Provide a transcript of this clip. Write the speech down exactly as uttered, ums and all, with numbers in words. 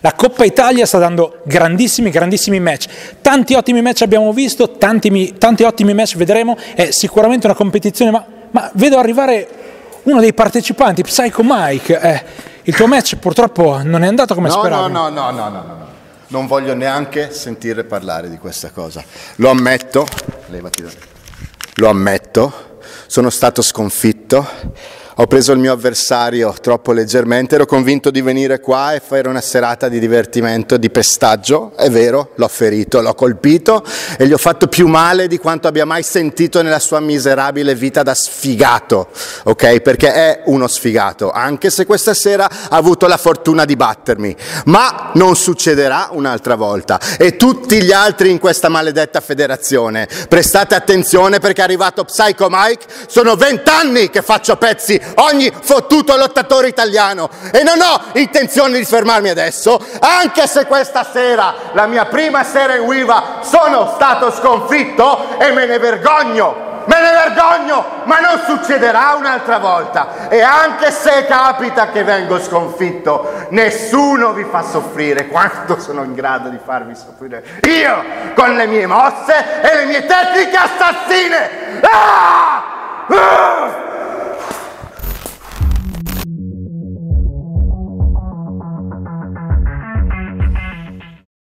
La Coppa Italia sta dando grandissimi, grandissimi match. Tanti ottimi match abbiamo visto, tanti, tanti ottimi match vedremo. È sicuramente una competizione, ma, ma vedo arrivare uno dei partecipanti, Psycho Mike. Eh, il tuo match purtroppo non è andato come no, speravo. No, no, no, no, no, no. Non voglio neanche sentire parlare di questa cosa. Lo ammetto, lo ammetto, sono stato sconfitto. Ho preso il mio avversario troppo leggermente, ero convinto di venire qua e fare una serata di divertimento, di pestaggio. È vero, l'ho ferito, l'ho colpito e gli ho fatto più male di quanto abbia mai sentito nella sua miserabile vita da sfigato, ok? Perché è uno sfigato, anche se questa sera ha avuto la fortuna di battermi. Ma non succederà un'altra volta. E tutti gli altri in questa maledetta federazione, prestate attenzione perché è arrivato Psycho Mike. Sono vent'anni che faccio pezzi ogni fottuto lottatore italiano e non ho intenzione di fermarmi adesso, anche se questa sera, la mia prima sera in WIVA, sono stato sconfitto e me ne vergogno. Me ne vergogno, ma non succederà un'altra volta. E anche se capita che vengo sconfitto, nessuno vi fa soffrire quanto sono in grado di farvi soffrire io, con le mie mosse e le mie tecniche assassine. Ah! Ah!